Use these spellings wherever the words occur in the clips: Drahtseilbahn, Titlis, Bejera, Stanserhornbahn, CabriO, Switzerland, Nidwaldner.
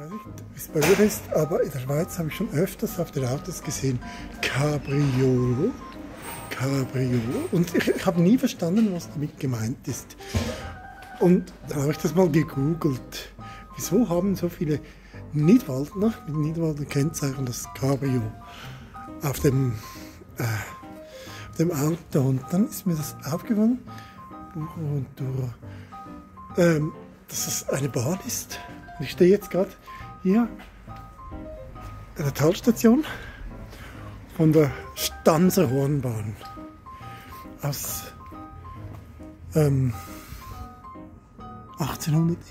weiß nicht, wie es bei dir ist, aber in der Schweiz habe ich schon öfters auf den Autos gesehen CabriO. Und ich habe nie verstanden, was damit gemeint ist. Und dann habe ich das mal gegoogelt. Wieso haben so viele Nidwaldner mit Nidwaldner Kennzeichen das CabriO auf dem Auto? Und dann ist mir das aufgefallen, dass es eine Bahn ist. Und ich stehe jetzt gerade hier an der Talstation von der Stanserhornbahn aus 1800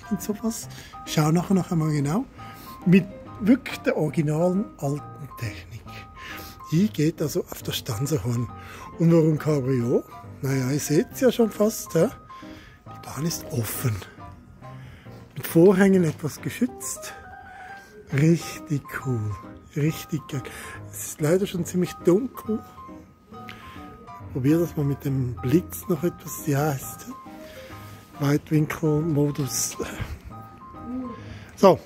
irgend sowas. Ich schaue nachher noch einmal genau. Mit wirklich der originalen alten Technik. Die geht also auf der Stanserhorn. Und warum CabriO? Naja, ihr seht es ja schon fast. Ja? Die Bahn ist offen. Mit Vorhängen etwas geschützt. Richtig cool. Richtig geil. Es ist leider schon ziemlich dunkel. Ich probiere das mal mit dem Blitz noch etwas. Ja, ist Weitwinkelmodus. So,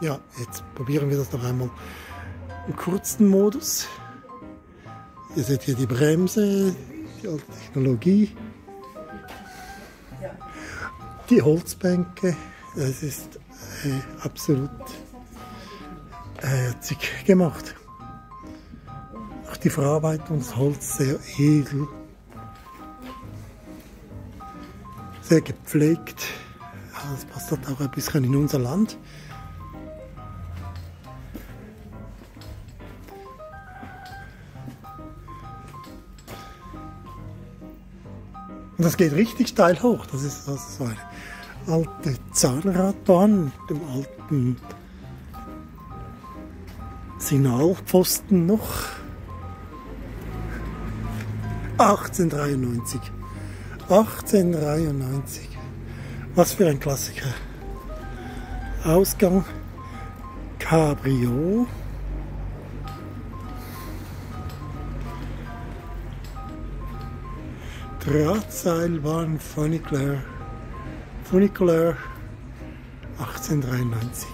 ja, jetzt probieren wir das noch einmal im kurzen Modus. Ihr seht hier die Bremse, die alte Technologie, die Holzbänke. Es ist absolut herzig gemacht. Auch die Verarbeitung des Holz sehr edel, sehr gepflegt. Das passt halt auch ein bisschen in unser Land. Und das geht richtig steil hoch. Das ist also so eine alte Zahnradbahn mit dem alten Signalpfosten noch. 1893. 1893. Was für ein Klassiker. Ausgang CabriO. Drahtseilbahn Funicular 1893.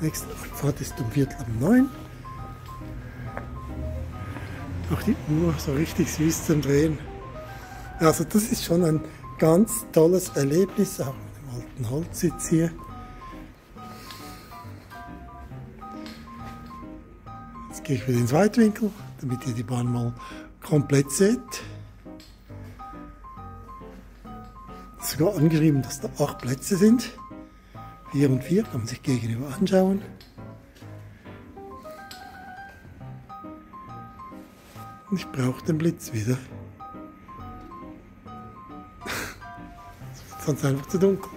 Nächste Abfahrt ist um 8:45. Auch die Uhr so richtig süß zum Drehen. Also das ist schon ein ganz tolles Erlebnis, auch mit dem alten Holzsitz hier. Jetzt gehe ich wieder ins Weitwinkel, damit ihr die Bahn mal komplett seht. Es ist sogar angeschrieben, dass da 8 Plätze sind. 4 und 4 kann man sich gegenüber anschauen. Ich brauche den Blitz wieder. Sonst einfach zu dunkel.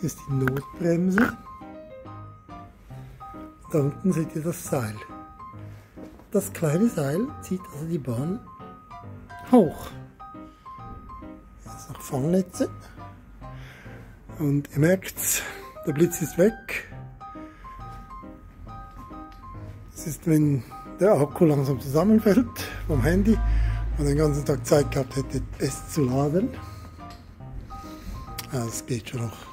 Hier ist die Notbremse. Da unten seht ihr das Seil. Das kleine Seil zieht also die Bahn hoch. Jetzt noch Fangnetze. Und ihr merkt's, der Blitz ist weg. Das ist, wenn der Akku langsam zusammenfällt vom Handy und den ganzen Tag Zeit gehabt hätte, es zu laden. Es geht schon noch.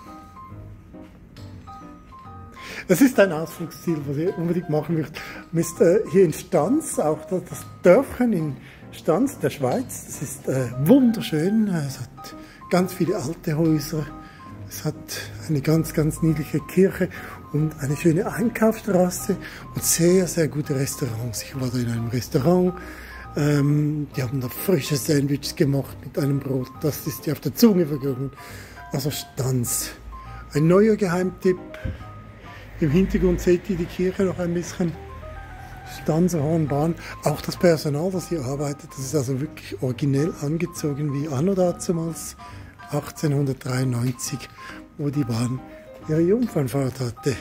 Das ist ein Ausflugsziel, was ihr unbedingt machen möchtet. Ist hier in Stans, auch das Dörfchen in Stans, der Schweiz, das ist wunderschön. Es hat ganz viele alte Häuser, es hat eine ganz, ganz niedliche Kirche und eine schöne Einkaufsstraße und sehr, sehr gute Restaurants. Ich war da in einem Restaurant, die haben da frische Sandwiches gemacht mit einem Brot, das ist dir auf der Zunge vergangen. Also Stans, ein neuer Geheimtipp. Im Hintergrund seht ihr die Kirche noch ein bisschen. Stanserhornbahn. Auch das Personal, das hier arbeitet, das ist also wirklich originell angezogen wie anno dazumals 1893, wo die Bahn ihre Jungfernfahrt hatte.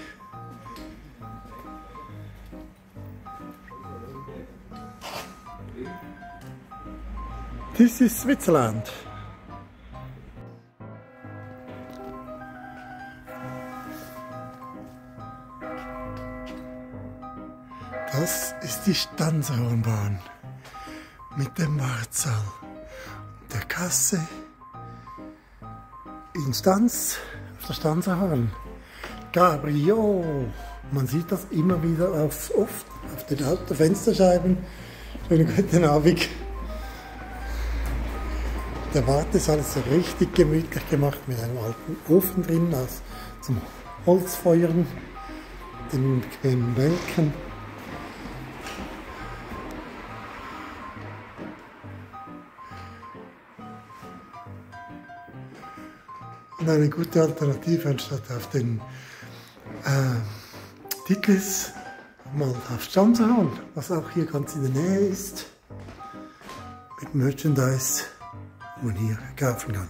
This is Switzerland. Das ist die Stanserhornbahn mit dem Marktsaal und der Kasse in Stans, auf der Stanserhorn. CabriO! Man sieht das immer wieder oft auf den Fensterscheiben. Schönen guten Abend. Der Wartesaal ist so richtig gemütlich gemacht mit einem alten Ofen drin, zum Holzfeuern, den bequemen Bänken. Und eine gute Alternative, anstatt auf den Titlis mal auf Stanserhorn, was auch hier ganz in der Nähe ist, mit Merchandise, wo man hier kaufen kann.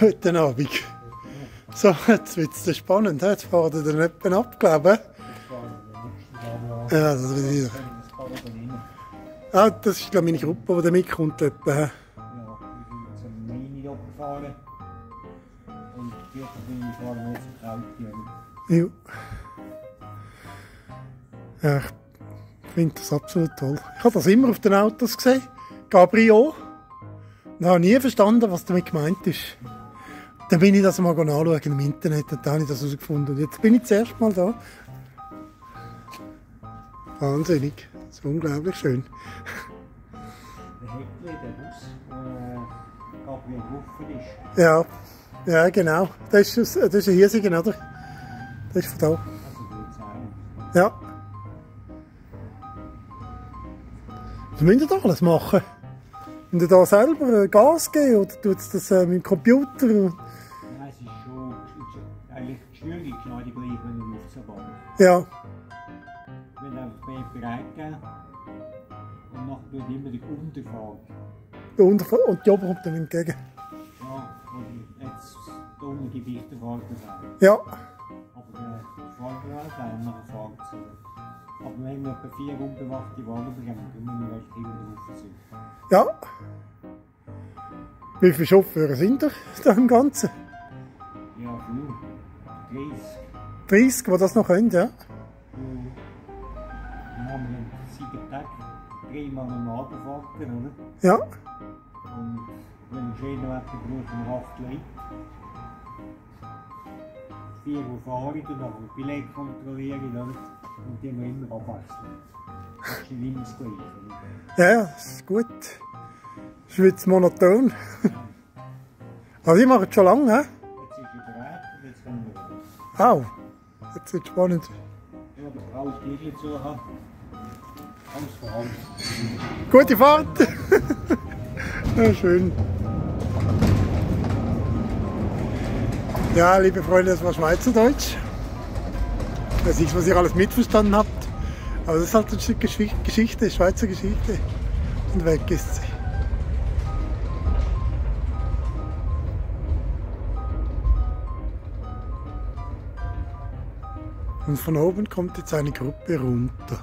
Guten Abend. So, jetzt wird es spannend. Jetzt fahren wir den Öppen ab, glaube ich. Ja, das wird wieder. Ah, das ist, glaube ich, meine Gruppe, die mitkommt. Ja, wir sind jetzt eine Mini abgefahren. Und die fahren wir jetzt auf. Ja, ich finde das absolut toll. Ich habe das immer auf den Autos gesehen. CabriO. Ich habe nie verstanden, was damit gemeint ist. Dann bin ich das mal anschauen im Internet und dann habe ich das herausgefunden. Und jetzt bin ich das erste Mal da. Wahnsinnig. Das ist unglaublich schön. Der Heckli, der Bus, der ab wie ein Haufen ist. Ja, ja, genau. Das ist ein Hiesigen, oder? Das ist von da. Ja. Was müsst ihr da alles machen? Wenn ihr da selber Gas geben oder tut es das mit dem Computer? Nein, es ist schon eigentlich schwierig, genau die gleiche, wenn ihr aufzubauen. Ja. Wenn ihr einfach mehr bereit geht und nachher tut immer die Unterfahrt. Die Unterfahrt und die Oberhaupt dann entgegen. Ja, und jetzt die Untergewichte fahren das. Ja. Aber der Fahrbereit auch nachher fahren zu. Aber wenn wir etwa 4 unbewachte Wagen bekommen, können wir nicht irgendwo sind. Ja. Wie viele Chauffeure sind da im Ganzen? Ja, viel. 30. 30, die das noch können, ja? Und dann haben wir sieben Tage, 3 Mal am Abend fahren, oder? Ja. Und wenn es schön Wetter braucht, dann 8 Leute. 4 Uhr fahren, dann haben wir Billett kontrollieren, oder? Und die müssen immer abwechseln. Das ist immer das Gleiche. Ja, das ist gut. Das ist jetzt monoton. Aber die machen es schon lange, hä? Jetzt ist es bereit und jetzt kommen wir raus. Au, jetzt wird es spannend. Ja, aber ich brauche die Tiegel zu haben. Alles von Hand. Gute Fahrt! Ja, schön. Ja, liebe Freunde, das war Schweizerdeutsch. Ich weiß nicht, was ihr alles mitverstanden habt, aber das ist halt ein Stück Geschichte, Schweizer Geschichte, und weg ist sie. Und von oben kommt jetzt eine Gruppe runter.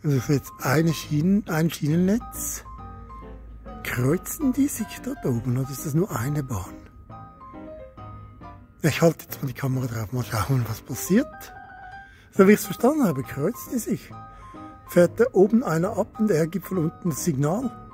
Das ist jetzt ein Schienennetz. Kreuzen die sich dort oben oder ist das nur eine Bahn? Ich halte jetzt mal die Kamera drauf, mal schauen, was passiert. So wie ich es verstanden habe, kreuzen die sich. Fährt da oben einer ab und er gibt von unten ein Signal.